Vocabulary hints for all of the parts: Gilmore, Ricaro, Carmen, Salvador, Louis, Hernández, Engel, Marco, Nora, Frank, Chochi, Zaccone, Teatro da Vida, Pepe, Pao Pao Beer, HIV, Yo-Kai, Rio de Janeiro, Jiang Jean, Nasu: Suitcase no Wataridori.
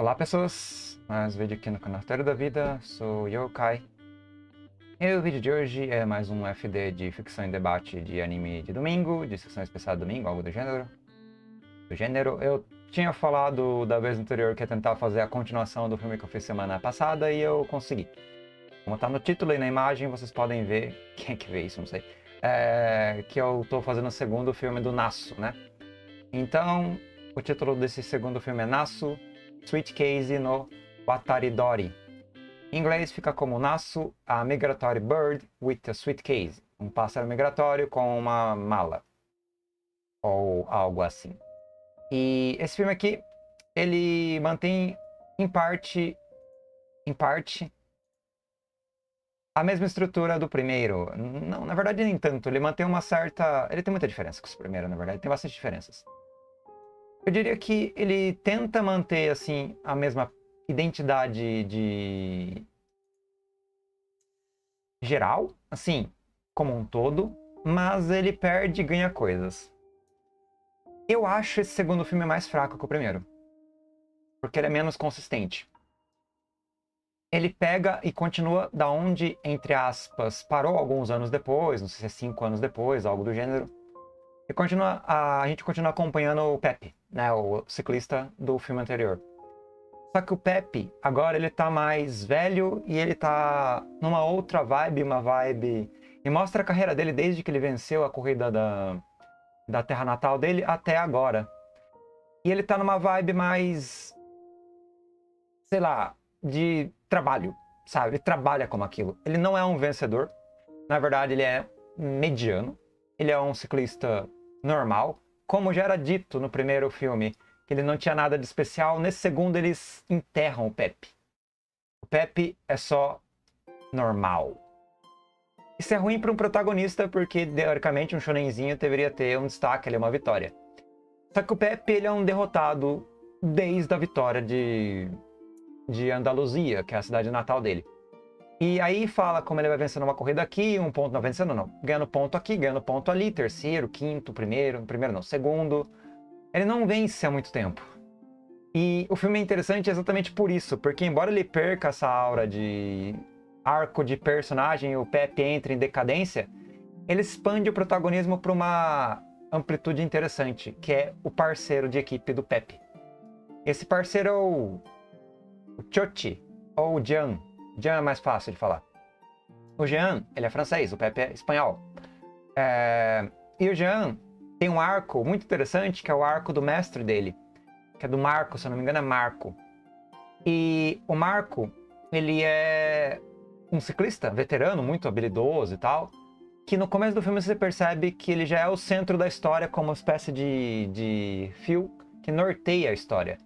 Olá pessoas, mais um vídeo aqui no canal Teatro da Vida, sou Yo-Kai. E o vídeo de hoje é mais um FD de ficção e debate de anime de domingo, de sessão especial de domingo, algo do gênero. Eu tinha falado da vez anterior que ia tentar fazer a continuação do filme que eu fiz semana passada e eu consegui. Como tá no título e na imagem, vocês podem ver, quem é que vê isso, não sei, que eu tô fazendo o segundo filme do Nasu, né? Então, o título desse segundo filme é Nasu: Suitcase no Wataridori. Em inglês fica como Nasu, a migratory bird with a suitcase. Um pássaro migratório com uma mala. Ou algo assim. E esse filme aqui, ele mantém em parte a mesma estrutura do primeiro. Não, na verdade nem tanto. Ele mantém uma certa... Ele tem muita diferença com o primeiro, na verdade. Tem bastante diferenças. Eu diria que ele tenta manter, assim, a mesma identidade de... geral, assim, como um todo, mas ele perde e ganha coisas. Eu acho esse segundo filme mais fraco que o primeiro, porque ele é menos consistente. Ele pega e continua da onde, entre aspas, parou alguns anos depois, não sei se é 5 anos depois, algo do gênero. E a gente continua acompanhando o Pepe, né, o ciclista do filme anterior. Só que o Pepe, agora ele tá mais velho e ele tá numa outra vibe, E mostra a carreira dele desde que ele venceu a corrida da terra natal dele até agora. E ele tá numa vibe mais... sei lá, de trabalho, sabe? Ele trabalha como aquilo. Ele não é um vencedor. Na verdade, ele é mediano. Ele é um ciclista... normal, como já era dito no primeiro filme, que ele não tinha nada de especial. Nesse segundo eles enterram o Pepe. O Pepe é só normal. Isso é ruim para um protagonista, porque teoricamente um shonenzinho deveria ter um destaque, ele é uma vitória. Só que o Pepe, ele é um derrotado desde a vitória de Andaluzia, que é a cidade natal dele. E aí fala como ele vai vencendo uma corrida aqui, um ponto, não vencendo não, ganhando ponto aqui, ganhando ponto ali, terceiro, quinto, primeiro não, segundo. Ele não vence há muito tempo. E o filme é interessante exatamente por isso, porque embora ele perca essa aura de arco de personagem, o Pepe entra em decadência, ele expande o protagonismo para uma amplitude interessante, que é o parceiro de equipe do Pepe. Esse parceiro é o Chochi, ou o Jiang. Jean é mais fácil de falar. O Jean, ele é francês, o Pepe é espanhol. E o Jean tem um arco muito interessante, que é o arco do mestre dele. Que é do Marco, se eu não me engano é Marco. E o Marco, ele é um ciclista veterano, muito habilidoso e tal. Que no começo do filme você percebe que ele já é o centro da história, como uma espécie de fio que norteia a história.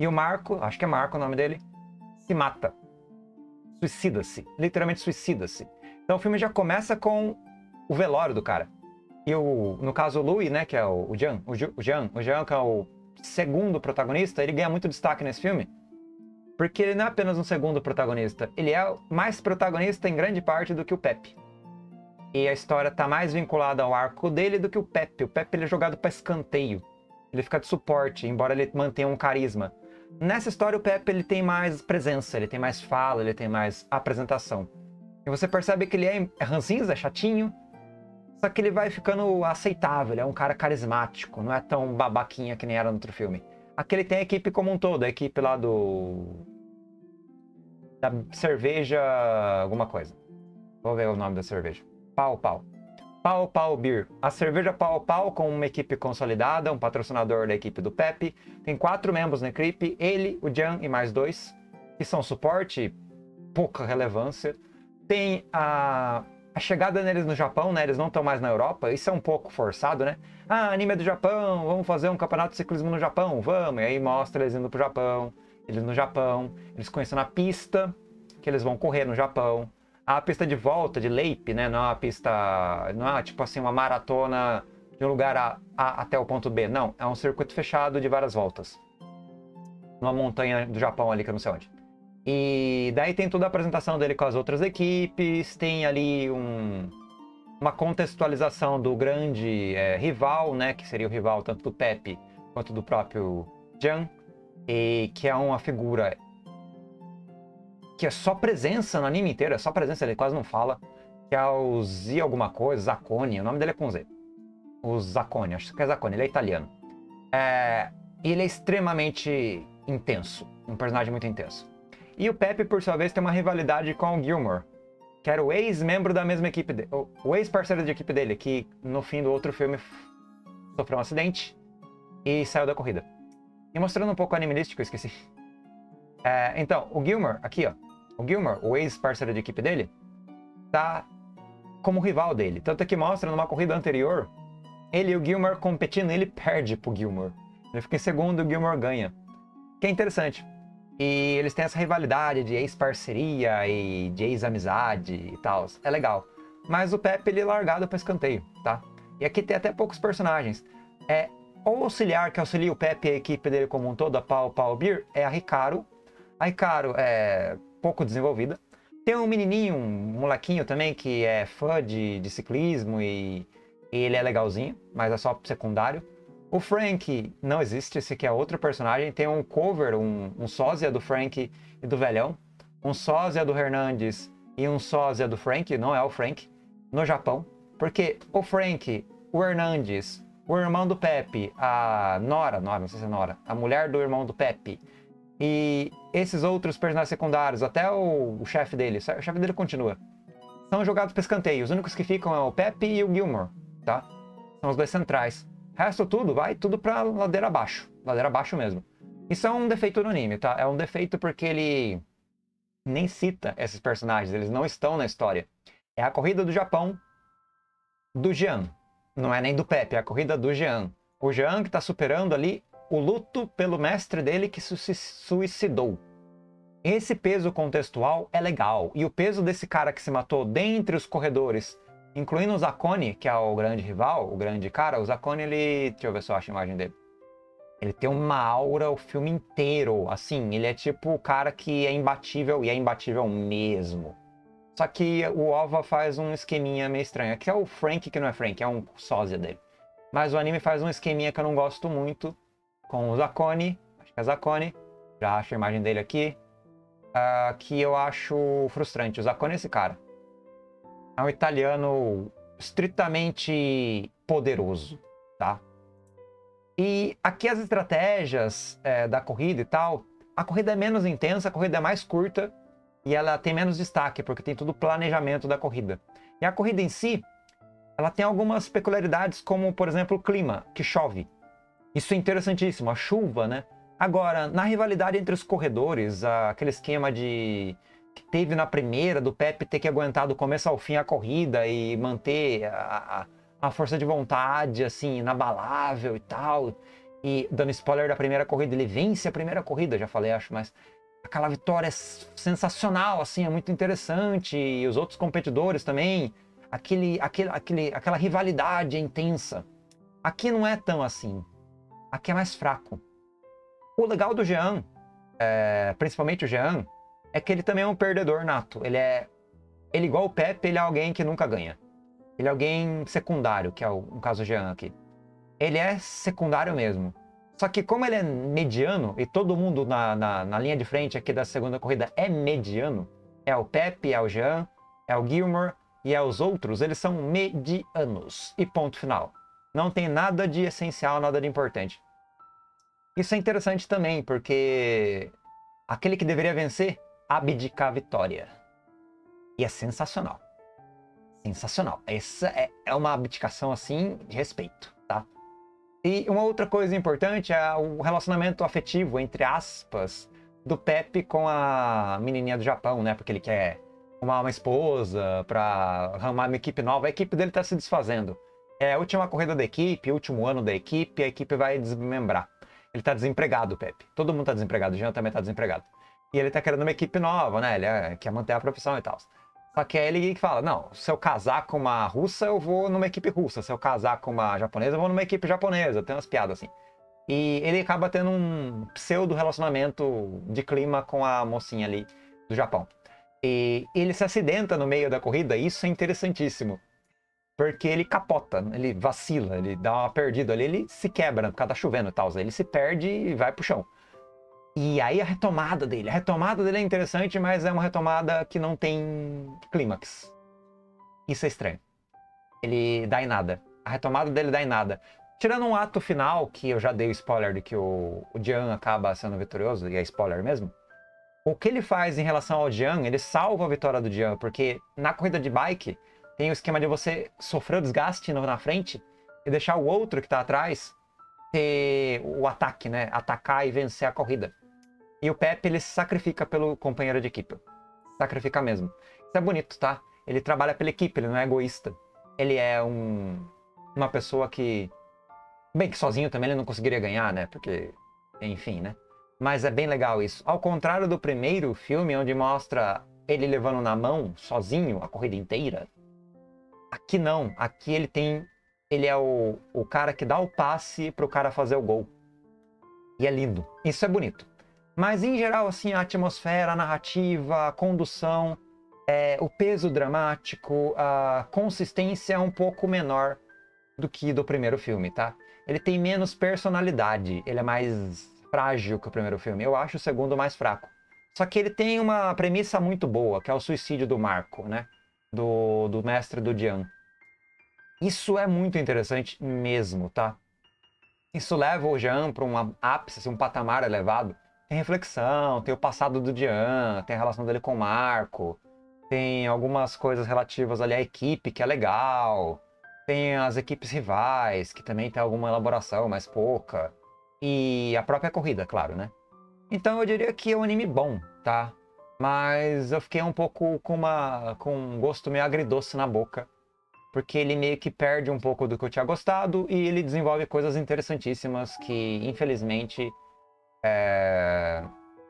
E o Marco, acho que é Marco o nome dele, se mata. Suicida-se, literalmente suicida-se. Então o filme já começa com o velório do cara. E no caso o Louis, né, que é o Jean, que é o segundo protagonista, ele ganha muito destaque nesse filme. Porque ele não é apenas um segundo protagonista, ele é mais protagonista em grande parte do que o Pepe. E a história tá mais vinculada ao arco dele do que o Pepe. O Pepe, ele é jogado pra escanteio. Ele fica de suporte, embora ele mantenha um carisma. Nessa história, o Pepe, ele tem mais presença, ele tem mais fala, ele tem mais apresentação. E você percebe que ele é ranzinza, é chatinho, só que ele vai ficando aceitável, ele é um cara carismático, não é tão babaquinha que nem era no outro filme. Aqui ele tem a equipe como um todo, a equipe lá da cerveja alguma coisa. Vou ver o nome da cerveja. Pao Pao. Pao Pao Beer. A cerveja Pao Pao, com uma equipe consolidada, um patrocinador da equipe do Pepe. Tem 4 membros na equipe, ele, o Jean e mais 2, que são suporte, pouca relevância. Tem a chegada neles no Japão, né? Eles não estão mais na Europa, isso é um pouco forçado, né? Ah, anime é do Japão, vamos fazer um campeonato de ciclismo no Japão, vamos! E aí mostra eles indo pro Japão, eles no Japão, eles conhecendo a pista, que eles vão correr no Japão. A pista de volta, de Leip, né, não é uma pista, não é tipo assim uma maratona de um lugar A até o ponto B, não, é um circuito fechado de várias voltas. Numa montanha do Japão ali, que eu não sei onde. E daí tem toda a apresentação dele com as outras equipes, tem ali uma contextualização do grande rival, né, que seria o rival tanto do Pepe quanto do próprio Jean. e que é uma figura que é só presença no anime inteiro, é só presença, ele quase não fala, que é o Z alguma coisa, Zaccone, o nome dele é com Z. O Zaccone, acho que é Zaccone, ele é italiano. Ele é extremamente intenso, um personagem muito intenso. E o Pepe, por sua vez, tem uma rivalidade com o Gilmore, que era o ex-membro da mesma equipe dele, o ex-parceiro de equipe dele, que no fim do outro filme sofreu um acidente e saiu da corrida. E mostrando um pouco animalístico, eu esqueci. Então, o Gilmore, aqui ó, o Gilmore, o ex-parceiro de equipe dele, tá como rival dele. Tanto que mostra numa corrida anterior, ele e o Gilmore competindo, ele perde pro Gilmore. Ele fica em segundo e o Gilmore ganha. Que é interessante. E eles têm essa rivalidade de ex-parceria e de ex-amizade e tal. É legal. Mas o Pepe, ele é largado pra escanteio, tá? E aqui tem até poucos personagens. O auxiliar que auxilia o Pepe e a equipe dele como um todo, a Pao Pao Beer, é a Ricaro. A Ricaro é pouco desenvolvida. Tem um menininho, um molequinho também, que é fã de ciclismo e ele é legalzinho, mas é só secundário. O Frank não existe, esse aqui é outro personagem. Tem um cover, um sósia do Frank e do Velhão. Um sósia do Hernández e um sósia do Frank, não é o Frank, no Japão. Porque o Frank, o Hernández, o irmão do Pepe, a Nora, não sei se é Nora, a mulher do irmão do Pepe. E esses outros personagens secundários, até o chefe dele, o chefe dele continua. São jogados para escanteio, os únicos que ficam é o Pepe e o Gilmore, tá? São os dois centrais. O resto tudo vai tudo pra ladeira abaixo mesmo. Isso é um defeito no anime, tá? É um defeito porque ele nem cita esses personagens, eles não estão na história. É a corrida do Japão do Jean, não é nem do Pepe, é a corrida do Jean. O Jean que tá superando ali o luto pelo mestre dele que se suicidou. Esse peso contextual é legal, e o peso desse cara que se matou dentre os corredores, incluindo o Zaccone, que é o grande rival, o grande cara. O Zaccone, ele... Deixa eu ver se eu acho a imagem dele. Ele tem uma aura o filme inteiro, assim. Ele é tipo o cara que é imbatível, e é imbatível mesmo. Só que o OVA faz um esqueminha meio estranho. Aqui é o Frank, que não é Frank, é um sósia dele. Mas o anime faz um esqueminha que eu não gosto muito, com o Zaccone. Acho que é Zaccone. Já acho a imagem dele aqui. Que eu acho frustrante. O Zaccone é esse cara. É um italiano estritamente poderoso, tá? E aqui as estratégias da corrida e tal. A corrida é menos intensa, a corrida é mais curta e ela tem menos destaque, porque tem todo o planejamento da corrida. E a corrida em si, ela tem algumas peculiaridades, como, por exemplo, o clima, que chove. Isso é interessantíssimo, a chuva, né? Agora, na rivalidade entre os corredores, aquele esquema de... que teve na primeira, do Pepe ter que aguentar do começo ao fim a corrida e manter a força de vontade, assim, inabalável e tal. E, dando spoiler da primeira corrida, ele vence a primeira corrida, já falei, acho, mas aquela vitória é sensacional, assim, é muito interessante. E os outros competidores também, aquela rivalidade é intensa. Aqui não é tão assim, aqui é mais fraco. O legal do Jean, principalmente o Jean, é que ele também é um perdedor nato. Ele igual o Pepe, ele é alguém que nunca ganha. Ele é alguém secundário, que é no caso do Jean aqui. Ele é secundário mesmo. Só que como ele é mediano, e todo mundo na linha de frente aqui da segunda corrida é mediano, é o Pepe, é o Jean, é o Gilmore e é os outros, eles são medianos. E ponto final. Não tem nada de essencial, nada de importante. Isso é interessante também, porque aquele que deveria vencer abdicar a vitória. E é sensacional. Sensacional. Essa é uma abdicação, assim, de respeito, tá? E uma outra coisa importante é o relacionamento afetivo, entre aspas, do Pepe com a menininha do Japão, né? Porque ele quer arrumar uma esposa pra arrumar uma equipe nova. A equipe dele tá se desfazendo. É a última corrida da equipe, o último ano da equipe, a equipe vai desmembrar. Ele tá desempregado, Pepe. Todo mundo tá desempregado, o Jean também tá desempregado. E ele tá querendo uma equipe nova, né? Ele quer manter a profissão e tal. Só que aí ele fala, não, se eu casar com uma russa, eu vou numa equipe russa. Se eu casar com uma japonesa, eu vou numa equipe japonesa. Tem umas piadas assim. E ele acaba tendo um pseudo-relacionamento de clima com a mocinha ali do Japão. E ele se acidenta no meio da corrida, e isso é interessantíssimo. Porque ele capota, ele vacila, ele dá uma perdida ali, ele se quebra, porque tá chovendo e tal. Ele se perde e vai pro chão. E aí a retomada dele é interessante, mas é uma retomada que não tem clímax. Isso é estranho. Ele dá em nada. A retomada dele dá em nada. Tirando um ato final, que eu já dei o spoiler de que o Jiang acaba sendo vitorioso, e é spoiler mesmo. O que ele faz em relação ao Jiang, ele salva a vitória do Jiang, porque na corrida de bike tem o esquema de você sofrer o desgaste na frente e deixar o outro que tá atrás ter o ataque, né? Atacar e vencer a corrida. E o Pepe, ele se sacrifica pelo companheiro de equipe. Sacrifica mesmo. Isso é bonito, tá? Ele trabalha pela equipe, ele não é egoísta. Ele é uma pessoa que... Bem que sozinho também ele não conseguiria ganhar, né? Porque, enfim, né? Mas é bem legal isso. Ao contrário do primeiro filme, onde mostra ele levando na mão, sozinho, a corrida inteira. Aqui não. Aqui ele tem... Ele é o cara que dá o passe pro cara fazer o gol. E é lindo. Isso é bonito. Mas, em geral, assim, a atmosfera, a narrativa, a condução... o peso dramático, a consistência é um pouco menor do que do primeiro filme, tá? Ele tem menos personalidade, ele é mais frágil que o primeiro filme. Eu acho o segundo mais fraco. Só que ele tem uma premissa muito boa, que é o suicídio do Marco, né? Do mestre do Jiang. Isso é muito interessante mesmo, tá? Isso leva o Jiang para um ápice, assim, um patamar elevado. Tem reflexão, tem o passado do Jiang, tem a relação dele com o Marco... Tem algumas coisas relativas ali à equipe, que é legal. Tem as equipes rivais, que também tem alguma elaboração, mas pouca. E a própria corrida, claro, né? Então eu diria que é um anime bom, tá? Mas eu fiquei um pouco com um gosto meio agridoce na boca. Porque ele meio que perde um pouco do que eu tinha gostado. E ele desenvolve coisas interessantíssimas que, infelizmente,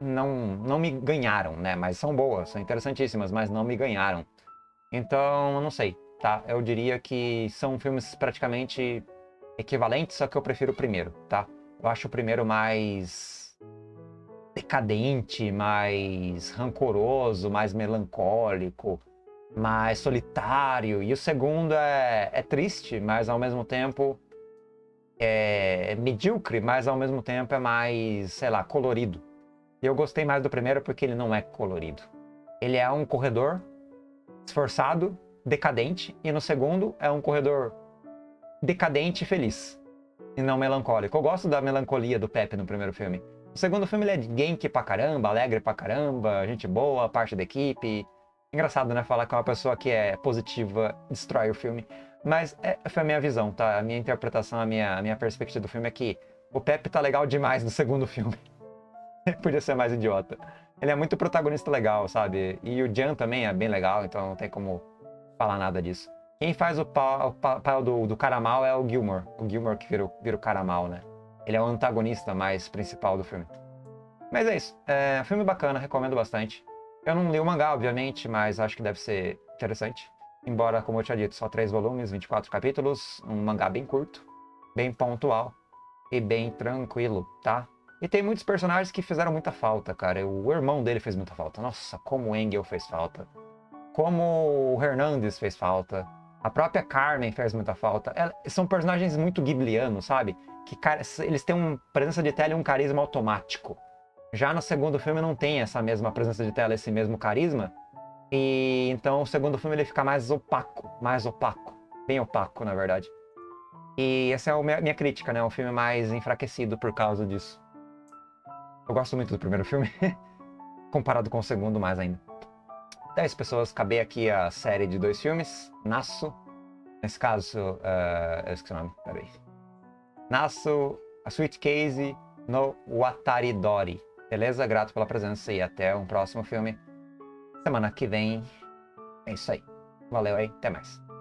não me ganharam, né? Mas são boas, são interessantíssimas, mas não me ganharam. Então, eu não sei, tá? Eu diria que são filmes praticamente equivalentes, só que eu prefiro o primeiro, tá? Eu acho o primeiro mais decadente, mais rancoroso, mais melancólico, mais solitário. E o segundo é triste, mas ao mesmo tempo é medíocre, mas ao mesmo tempo é mais, sei lá, colorido. Eu gostei mais do primeiro porque ele não é colorido. Ele é um corredor esforçado, decadente. E no segundo é um corredor decadente e feliz. E não melancólico. Eu gosto da melancolia do Pepe no primeiro filme. No segundo filme ele é genki pra caramba, alegre pra caramba, gente boa, parte da equipe. Engraçado, né? Falar que é uma pessoa que é positiva destrói o filme. Mas foi a minha visão, tá? A minha interpretação, a minha perspectiva do filme é que o Pepe tá legal demais no segundo filme. Podia ser mais idiota. Ele é muito protagonista legal, sabe? E o Jiang também é bem legal, então não tem como falar nada disso. Quem faz o papel do cara mal é o Gilmore. O Gilmore que vira o cara mal, né? Ele é o antagonista mais principal do filme. Mas é isso. É um filme bacana, recomendo bastante. Eu não li o mangá, obviamente, mas acho que deve ser interessante. Embora, como eu tinha dito, só 3 volumes, 24 capítulos. Um mangá bem curto, bem pontual e bem tranquilo, tá? E tem muitos personagens que fizeram muita falta, cara. O irmão dele fez muita falta. Nossa, como o Engel fez falta. Como o Hernández fez falta. A própria Carmen fez muita falta. São personagens muito ghiblianos, sabe? Que eles têm uma presença de tela e um carisma automático. Já no segundo filme não tem essa mesma presença de tela, esse mesmo carisma. E então o segundo filme ele fica mais opaco. Mais opaco. Bem opaco, na verdade. E essa é a minha crítica, né? Um filme mais enfraquecido por causa disso. Eu gosto muito do primeiro filme, comparado com o segundo mais ainda. 10 pessoas, acabei aqui a série de 2 filmes. Nasu, nesse caso, eu esqueci o nome, peraí. Nasu, a Suitcase no Wataridori. Beleza? Grato pela presença e até um próximo filme. Semana que vem. É isso aí. Valeu aí, até mais.